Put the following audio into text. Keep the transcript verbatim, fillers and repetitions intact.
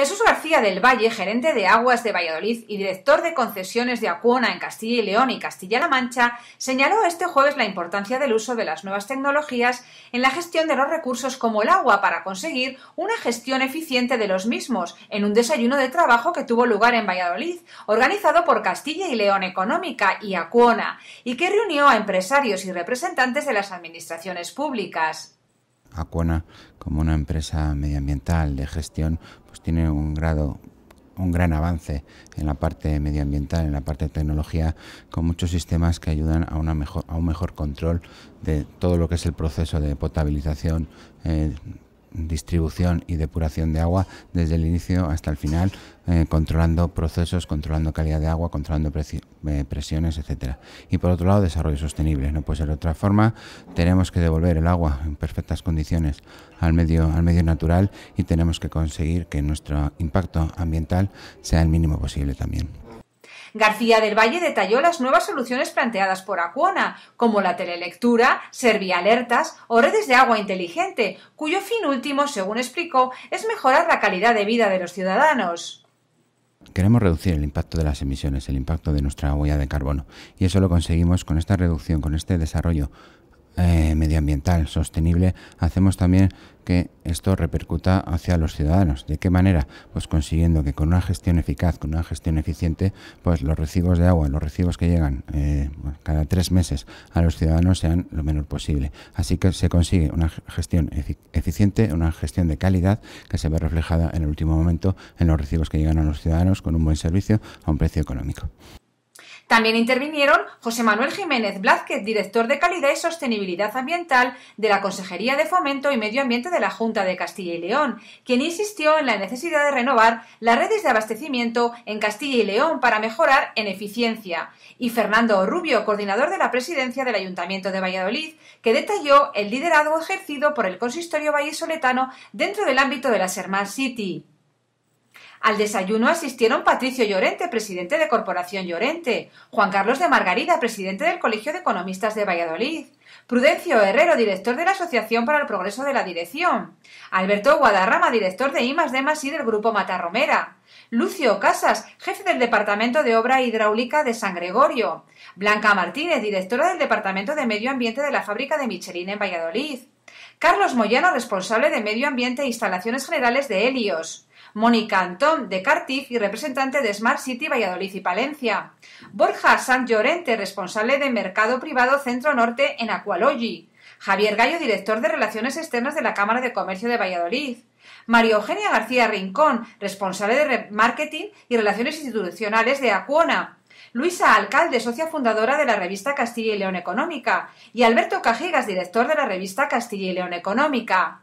Jesús García del Valle, gerente de Aguas de Valladolid y director de concesiones de Aquona en Castilla y León y Castilla-La Mancha, señaló este jueves la importancia del uso de las nuevas tecnologías en la gestión de los recursos como el agua para conseguir una gestión eficiente de los mismos en un desayuno de trabajo que tuvo lugar en Valladolid, organizado por Castilla y León Económica y Aquona, y que reunió a empresarios y representantes de las administraciones públicas. Aquona, como una empresa medioambiental de gestión, pues tiene un grado, un gran avance en la parte medioambiental, en la parte de tecnología, con muchos sistemas que ayudan a, una mejor, a un mejor control de todo lo que es el proceso de potabilización, eh, distribución y depuración de agua desde el inicio hasta el final, eh, controlando procesos, controlando calidad de agua, controlando presi eh, presiones, etcétera. Y por otro lado, desarrollo sostenible. No puede ser de otra forma. Tenemos que devolver el agua en perfectas condiciones al medio, al medio natural, y tenemos que conseguir que nuestro impacto ambiental sea el mínimo posible también. García del Valle detalló las nuevas soluciones planteadas por Aquona, como la telelectura, Servia Alertas o redes de agua inteligente, cuyo fin último, según explicó, es mejorar la calidad de vida de los ciudadanos. Queremos reducir el impacto de las emisiones, el impacto de nuestra huella de carbono, y eso lo conseguimos con esta reducción, con este desarrollo Eh, medioambiental sostenible. Hacemos también que esto repercuta hacia los ciudadanos. ¿De qué manera? Pues consiguiendo que con una gestión eficaz, con una gestión eficiente, pues los recibos de agua, los recibos que llegan eh, cada tres meses a los ciudadanos sean lo menor posible. Así que se consigue una gestión efic- eficiente, una gestión de calidad que se ve reflejada en el último momento en los recibos que llegan a los ciudadanos, con un buen servicio a un precio económico. También intervinieron José Manuel Jiménez Blázquez, director de Calidad y Sostenibilidad Ambiental de la Consejería de Fomento y Medio Ambiente de la Junta de Castilla y León, quien insistió en la necesidad de renovar las redes de abastecimiento en Castilla y León para mejorar en eficiencia, y Fernando Rubio, coordinador de la Presidencia del Ayuntamiento de Valladolid, que detalló el liderazgo ejercido por el consistorio vallisoletano dentro del ámbito de la Smart City. Al desayuno asistieron Patricio Llorente, presidente de Corporación Llorente, Juan Carlos de Margarida, presidente del Colegio de Economistas de Valladolid, Prudencio Herrero, director de la Asociación para el Progreso de la Dirección, Alberto Guadarrama, director de I más D más I del Grupo Matarromera, Lucio Casas, jefe del Departamento de Obra Hidráulica de San Gregorio, Blanca Martínez, directora del Departamento de Medio Ambiente de la fábrica de Michelin en Valladolid, Carlos Moyano, responsable de Medio Ambiente e Instalaciones Generales de Helios, Mónica Antón, de Cartif y representante de Smart City Valladolid y Palencia, Borja San Llorente, responsable de Mercado Privado Centro Norte en Aqualogy, Javier Gallo, director de Relaciones Externas de la Cámara de Comercio de Valladolid, María Eugenia García Rincón, responsable de Marketing y Relaciones Institucionales de Aquona, Luisa Alcalde, socia fundadora de la revista Castilla y León Económica, y Alberto Cajigas, director de la revista Castilla y León Económica.